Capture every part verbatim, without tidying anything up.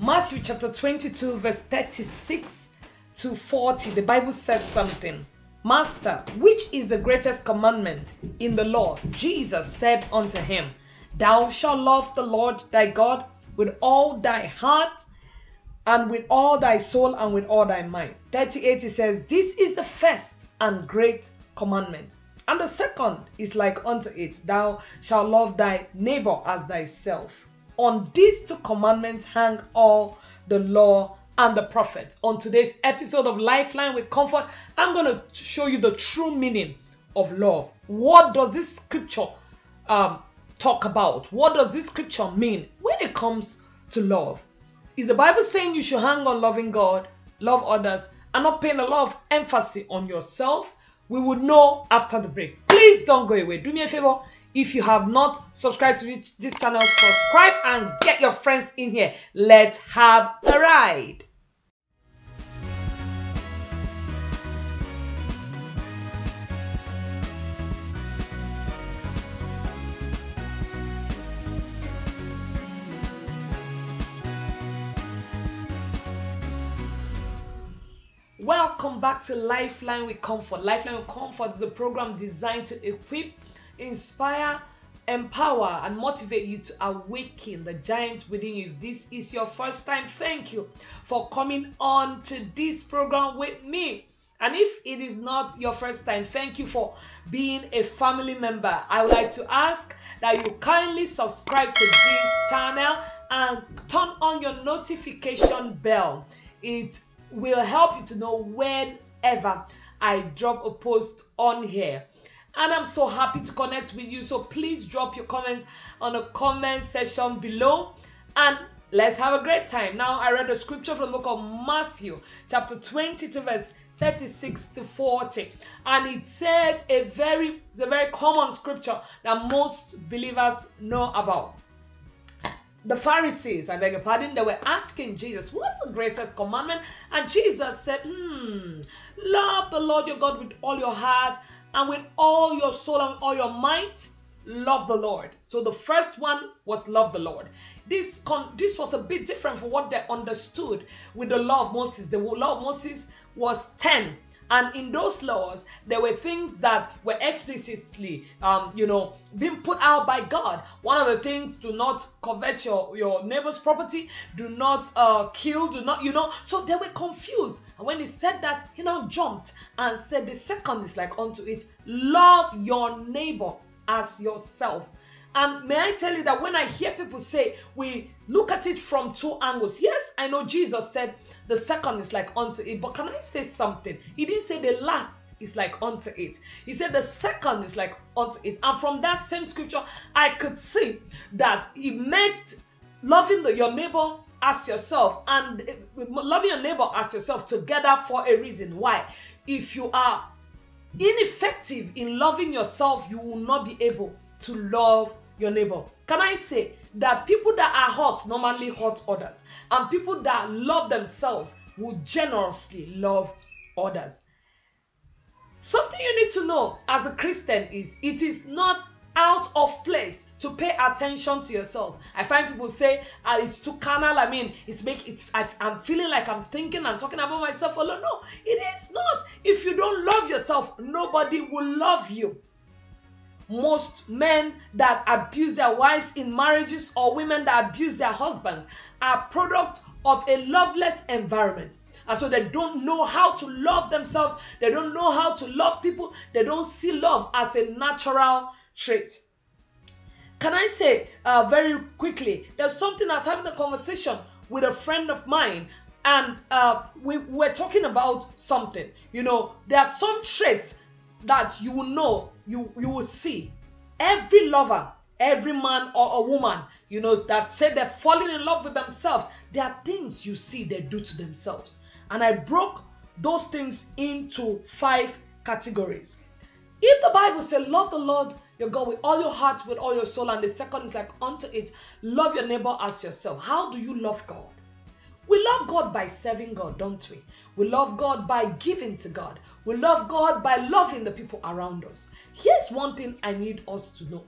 Matthew chapter twenty-two verse thirty-six to forty, the Bible says something. Master, which is the greatest commandment in the law? Jesus said unto him, Thou shalt love the Lord thy God with all thy heart and with all thy soul and with all thy mind. thirty-eight, it says, This is the first and great commandment. And the second is like unto it, Thou shalt love thy neighbor as thyself. On these two commandments hang all the law and the prophets. On today's episode of Lifeline with Comfort, I'm going to show you the true meaning of love. What does this scripture um, talk about? What does this scripture mean when it comes to love? Is the Bible saying you should hang on loving God, love others, and not paying a lot of emphasis on yourself? We would know after the break. Please don't go away. Do me a favor. If you have not subscribed to this channel, subscribe and get your friends in here. Let's have a ride. Welcome back to Lifeline with Comfort. Lifeline with Comfort is a program designed to equip, inspire, empower, and motivate you to awaken the giant within you. If this is your first time, thank you for coming on to this program with me. And if it is not your first time, thank you for being a family member. I would like to ask that you kindly subscribe to this channel and turn on your notification bell. It will help you to know whenever I drop a post on here. And I'm so happy to connect with you, so please drop your comments on the comment section below and let's have a great time. Now, I read a scripture from the book of Matthew chapter twenty-two verse thirty-six to forty, and it said a very a very common scripture that most believers know about. The Pharisees, I beg your pardon, they were asking Jesus, what's the greatest commandment? And Jesus said, hmm, love the Lord your God with all your heart and with all your soul and all your might. Love the Lord. So the first one was love the Lord. This, con this was a bit different from what they understood with the law of Moses. The law of Moses was ten. And in those laws, there were things that were explicitly, um, you know, being put out by God. One of the things, do not covet your, your neighbor's property, do not uh, kill, do not, you know. So they were confused. And when he said that, he now jumped and said, the second is like unto it, love your neighbor as yourself. And may I tell you that when I hear people say, we look at it from two angles. Yes, I know Jesus said the second is like unto it. But can I say something? He didn't say the last is like unto it. He said the second is like unto it. And from that same scripture, I could see that he merged loving the, your neighbor as yourself and loving your neighbor as yourself together for a reason. Why? If you are ineffective in loving yourself, you will not be able to love your neighbor. Can I say that people that are hurt normally hurt others, and people that love themselves will generously love others? Something you need to know as a Christian is it is not out of place to pay attention to yourself. I find people say uh, it's too carnal. I mean, it's make it's I, I'm feeling like I'm thinking and talking about myself alone. No, it is not. If you don't love yourself, nobody will love you. Most men that abuse their wives in marriages or women that abuse their husbands are product of a loveless environment. And so they don't know how to love themselves. They don't know how to love people. They don't see love as a natural trait. Can I say uh, very quickly, there's something I was having a conversation with a friend of mine, and uh, we were talking about something. You know, there are some traits that you will know, you you will see every lover, every man or a woman, you know, that say they're falling in love with themselves. There are things you see they do to themselves, and I broke those things into five categories. If the Bible says love the Lord your God with all your heart, with all your soul, and the second is like unto it, love your neighbor as yourself, how do you love God? We love God by serving God, don't we? We love God by giving to God. We love God by loving the people around us. Here's one thing I need us to know.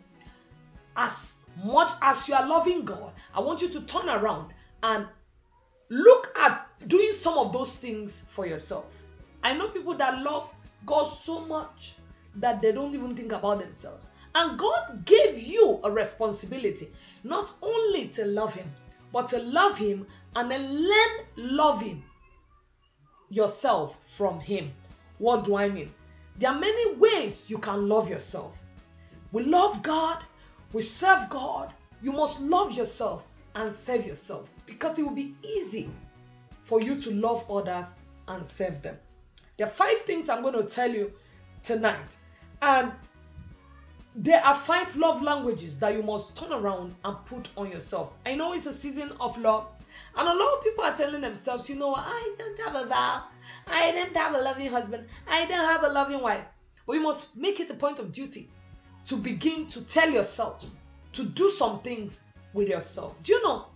As much as you are loving God, I want you to turn around and Look at doing some of those things for yourself. I know people that love God so much that they don't even think about themselves. And God gave you a responsibility, not only to love him, but to love him and then learn loving yourself from him. What do I mean? There are many ways you can love yourself. We love God, we serve God. You must love yourself and serve yourself, because it will be easy for you to love others and serve them. There are five things I'm going to tell you tonight, and there are five love languages that you must turn around and put on yourself. I know it's a season of love, and a lot of people are telling themselves, you know, I don't have a vow, I didn't have a loving husband, I don't have a loving wife. But you must make it a point of duty to begin to tell yourselves to do some things with yourself. Do you know,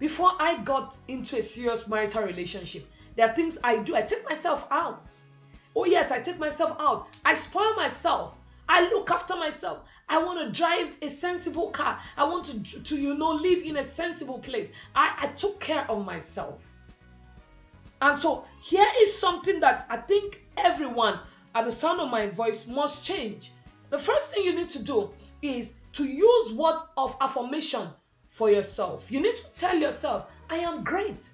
before I got into a serious marital relationship, there are things I do. I take myself out. Oh yes, I take myself out. I spoil myself. I look after myself. I want to drive a sensible car. I want to, to you know, live in a sensible place. I, I took care of myself. And so here is something that I think everyone at the sound of my voice must change. The first thing you need to do is to use words of affirmation for yourself. You need to tell yourself, I am great.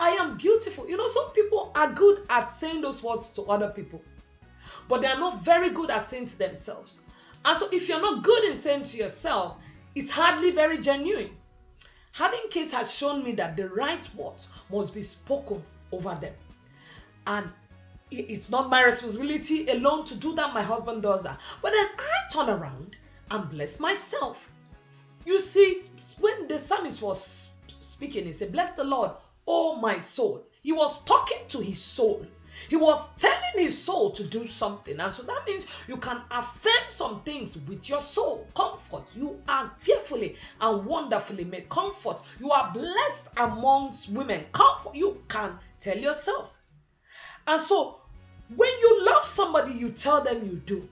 I am beautiful. You know, some people are good at saying those words to other people, but they are not very good at saying to themselves. And so if you're not good in saying to yourself, it's hardly very genuine. Having kids has shown me that the right words must be spoken over them. And it's not my responsibility alone to do that. My husband does that. But then I turn around and bless myself. You see, when the psalmist was speaking, he said, bless the Lord, oh my soul. He was talking to his soul. He was telling his soul to do something. And so that means you can affirm some things with your soul. Comfort. You are fearfully and wonderfully made. Comfort. You are blessed amongst women. Comfort. You can tell yourself. And so when you love somebody, you tell them you do.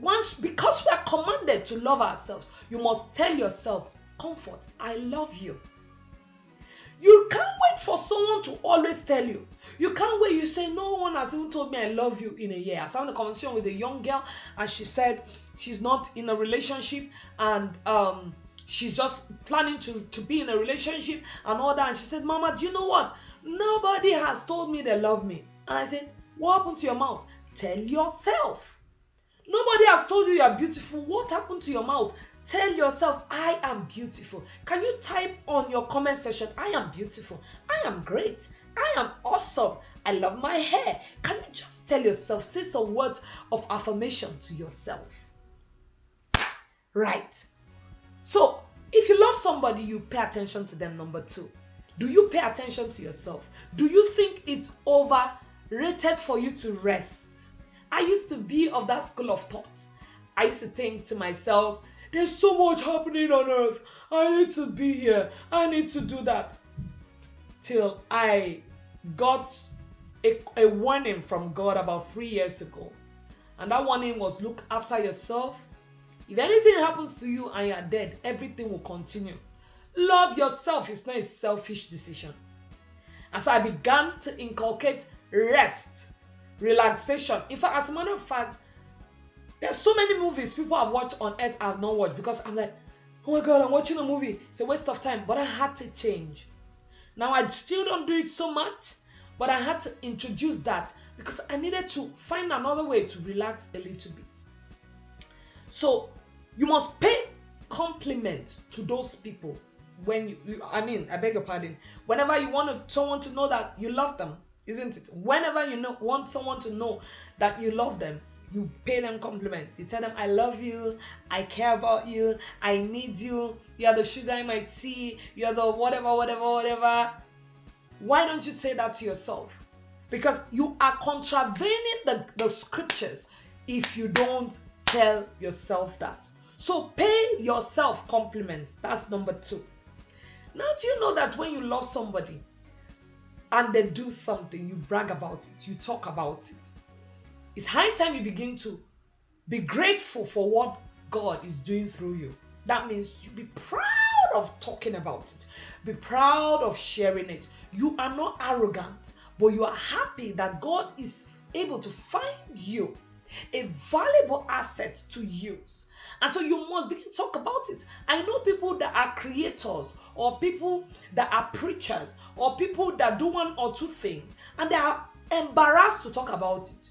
Once, because we are commanded to love ourselves, you must tell yourself, comfort, I love you. You can't wait for someone to always tell you. You can't wait. You say, no one has even told me I love you in a year. I was having a conversation with a young girl, and she said she's not in a relationship, and um, she's just planning to, to be in a relationship and all that. And she said, Mama, do you know what? Nobody has told me they love me. And I said, what happened to your mouth? Tell yourself. Nobody has told you you are beautiful. What happened to your mouth? Tell yourself, I am beautiful. Can you type on your comment section, I am beautiful. I am great. I am awesome. I love my hair. Can you just tell yourself, say some words of affirmation to yourself? Right. So, if you love somebody, you pay attention to them. Number two, do you pay attention to yourself? Do you think it's overrated for you to rest? I used to be of that school of thought. I used to think to myself, there's so much happening on earth. I need to be here. I need to do that. Till I got a, a warning from God about three years ago. And that warning was, look after yourself. If anything happens to you and you are dead, everything will continue. Love yourself. It's not a selfish decision. And so I began to inculcate rest. Relaxation. In fact, as a matter of fact, there's so many movies people have watched on earth I've not watched, because I'm like, oh my God, I'm watching a movie. It's a waste of time. But I had to change. Now I still don't do it so much, but I had to introduce that because I needed to find another way to relax a little bit. So you must pay compliment to those people when you, you I mean, I beg your pardon. Whenever you want someone to know that you love them. Isn't it? Whenever you know, want someone to know that you love them, you pay them compliments. You tell them, I love you. I care about you. I need you. You are the sugar in my tea. You are the whatever, whatever, whatever. Why don't you say that to yourself? Because you are contravening the, the scriptures if you don't tell yourself that. So pay yourself compliments. That's number two. Now, do you know that when you love somebody, and they do something, you brag about it, you talk about it. It's high time you begin to be grateful for what God is doing through you. That means you be proud of talking about it. Be proud of sharing it. You are not arrogant, but you are happy that God is able to find you a valuable asset to use. And so you must begin to talk about it. I know people that are creators, or people that are preachers, or people that do one or two things, and they are embarrassed to talk about it.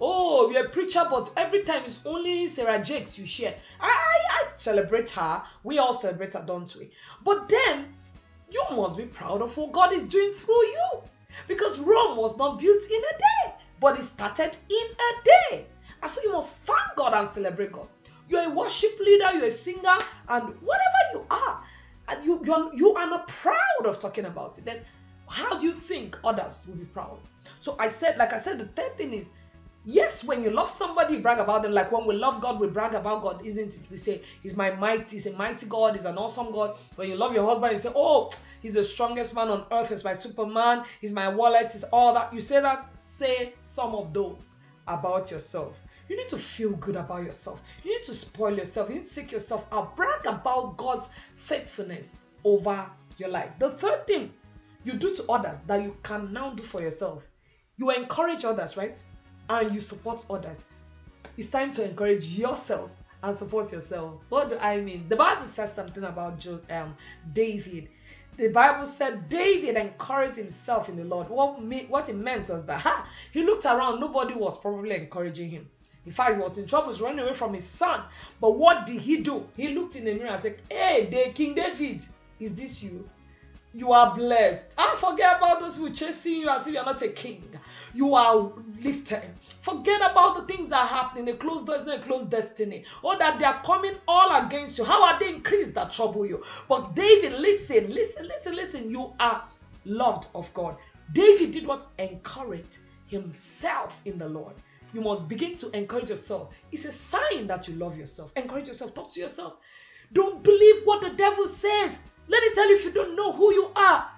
Oh, you're a preacher, but every time it's only Sarah Jakes you share. I, I, I celebrate her. We all celebrate her, don't we? But then you must be proud of what God is doing through you, because Rome was not built in a day, but it started in a day. And so you must thank God and celebrate God. You're a worship leader, you're a singer, and whatever you are, and you, you're, you are not proud of talking about it. Then how do you think others will be proud? So I said, like I said, the third thing is, yes, when you love somebody, you brag about them. Like when we love God, we brag about God, isn't it? We say, he's my mighty, he's a mighty God, he's an awesome God. When you love your husband, you say, oh, he's the strongest man on earth, he's my Superman, he's my wallet, he's all that. You say that, say some of those about yourself. You need to feel good about yourself. You need to spoil yourself. You need to take yourself out. Brag about God's faithfulness over your life. The third thing you do to others that you can now do for yourself. You encourage others, right? And you support others. It's time to encourage yourself and support yourself. What do I mean? The Bible says something about Joseph, um, David. The Bible said David encouraged himself in the Lord. What, me, what it meant was that ha, he looked around. Nobody was probably encouraging him. In fact, he was in trouble, he was running away from his son. But what did he do? He looked in the mirror and said, hey, King David, is this you? You are blessed. Ah, forget about those who are chasing you as if you are not a king. You are lifted. Forget about the things that are happening. A closed door is not a closed destiny. Or that they are coming all against you. How are they increased that trouble you? But David, listen, listen, listen, listen. You are loved of God. David did what? Encouraged himself in the Lord. You must begin to encourage yourself. It's a sign that you love yourself. Encourage yourself. Talk to yourself. Don't believe what the devil says. Let me tell you, if you don't know who you are,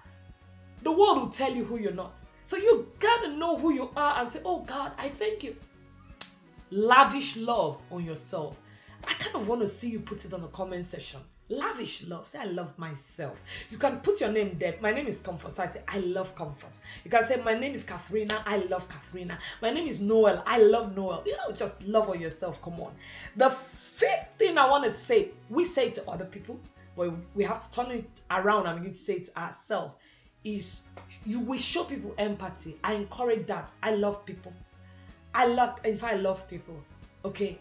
the world will tell you who you're not. So you gotta know who you are and say, oh God, I thank you. Lavish love on yourself. I kind of want to see you put it on the comment section. Lavish love. Say, I love myself. You can put your name there. My name is Comfort. So I say, I love Comfort. You can say, my name is Katharina. I love Katharina. My name is Noel. I love Noel. You know, just love on yourself. Come on. The fifth thing I want to say, we say it to other people, but we have to turn it around and we say it to ourselves, is you will show people empathy. I encourage that. I love people. I love, in fact, I love people. Okay.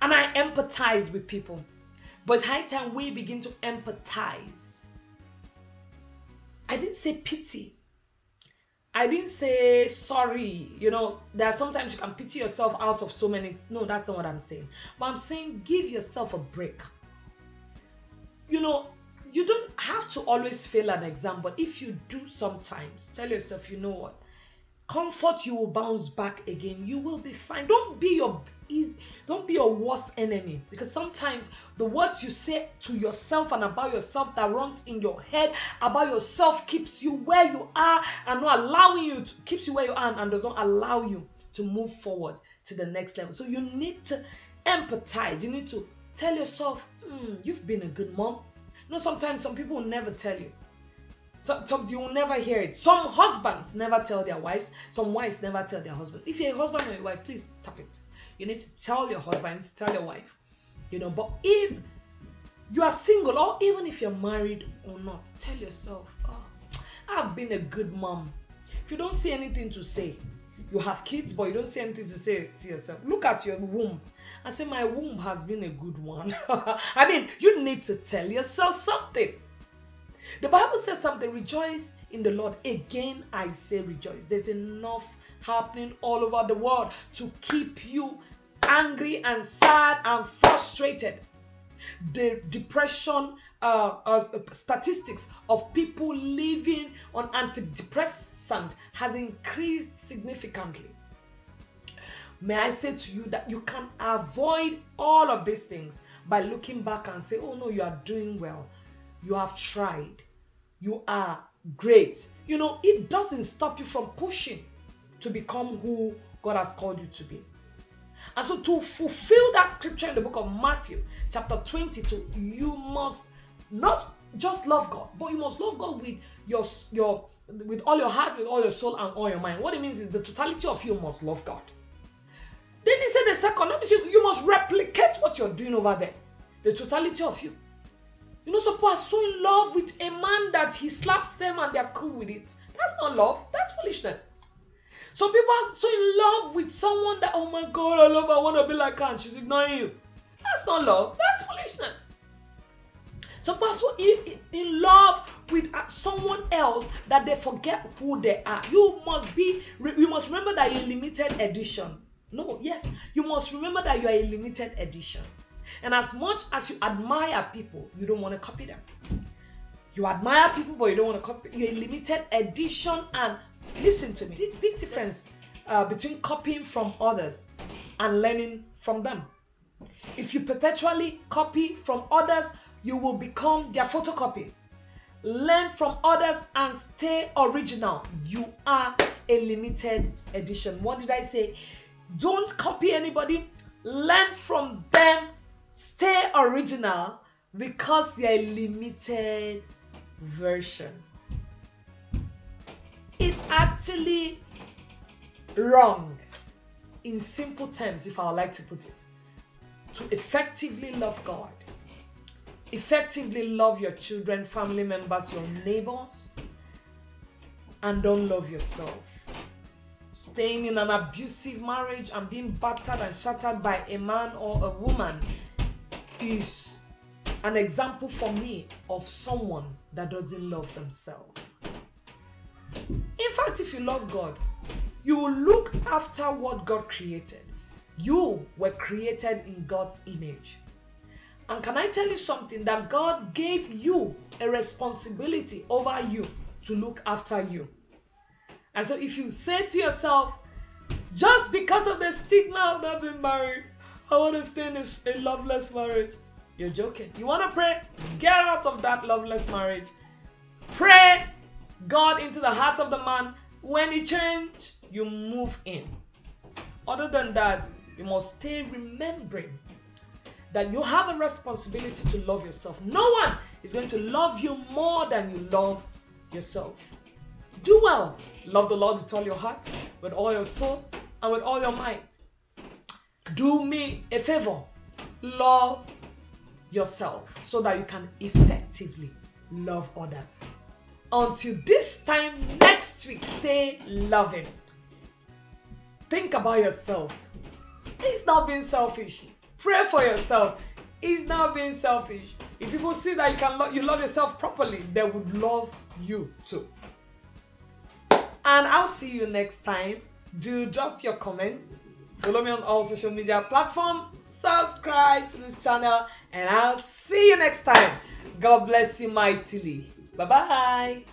And I empathize with people. But it's high time we begin to empathize. I didn't say pity. I didn't say sorry. You know, there are sometimes you can pity yourself out of so many. No, that's not what I'm saying. But I'm saying give yourself a break. You know, you don't have to always fail an exam. But if you do sometimes, tell yourself, you know what? Comfort, you will bounce back again. You will be fine. Don't be your... Is, don't be your worst enemy, because sometimes the words you say to yourself and about yourself that runs in your head about yourself keeps you where you are and not allowing you to keeps you where you are and, and does not allow you to move forward to the next level. So you need to empathize. You need to tell yourself, mm, you've been a good mom. You know, sometimes some people will never tell you. So, so you will never hear it. Some husbands never tell their wives. Some wives never tell their husbands. If you're a husband or a wife, please tap it. You need to tell your husband, tell your wife, you know. But if you are single, or even if you're married or not, tell yourself, oh, I've been a good mom. If you don't see anything to say, you have kids, but you don't see anything to say to yourself, look at your womb and say, my womb has been a good one. I mean, you need to tell yourself something. The Bible says something, rejoice in the Lord. Again, I say rejoice. There's enough happening all over the world to keep you angry and sad and frustrated. The depression uh, uh, statistics of people living on antidepressants has increased significantly. May I say to you that you can avoid all of these things by looking back and say, oh no, you are doing well. You have tried. You are great. You know, it doesn't stop you from pushing to become who God has called you to be. And so to fulfill that scripture in the book of Matthew, chapter twenty-two, you must not Just love God, but you must love God with your your with all your heart, with all your soul, and all your mind. What it means is the totality of you must love God. Then he said the second, that means you, you must replicate what you're doing over there. The totality of you. You know, some people are so in love with a man that he slaps them and they're cool with it. That's not love. That's foolishness. Some people are so in love with someone that, oh my God, I love her, I want to be like her, and she's ignoring you. That's not love. That's foolishness. Some people are so in, in love with someone else that they forget who they are. You must be, you must remember that you're a limited edition. No, yes, you must remember that you are a limited edition. And as much as you admire people, you don't want to copy them. You admire people, but you don't want to copy. You're a limited edition, and listen to me. There's a big difference uh, between copying from others and learning from them. If you perpetually copy from others, you will become their photocopy. Learn from others and stay original. You are a limited edition. What did I say? Don't copy anybody. Learn from them. Stay original because you're a limited version. It's actually wrong, in simple terms, if I like to put it, to effectively love God, effectively love your children, family members, your neighbors, and don't love yourself. Staying in an abusive marriage and being battered and shattered by a man or a woman is an example for me of someone that doesn't love themselves. In fact, if you love God, you will look after what God created. You were created in God's image. And can I tell you something? That God gave you a responsibility over you to look after you. And so if you say to yourself, just because of the stigma of not being married, I want to stay in a, a loveless marriage. You're joking. You want to pray? Get out of that loveless marriage. Pray God into the heart of the man. When he changes, you move in. Other than that, you must stay remembering that you have a responsibility to love yourself. No one is going to love you more than you love yourself. Do well. Love the Lord with all your heart, with all your soul, and with all your mind. Do me a favor, love yourself so that you can effectively love others. Until this time next week, stay loving. Think about yourself. It's not being selfish. Pray for yourself. It's not being selfish. If people see that you can love, you love yourself properly, they would love you too. And I'll see you next time. Do drop your comments. Follow me on all social media platforms. Subscribe to this channel. And I'll see you next time. God bless you mightily. Bye-bye.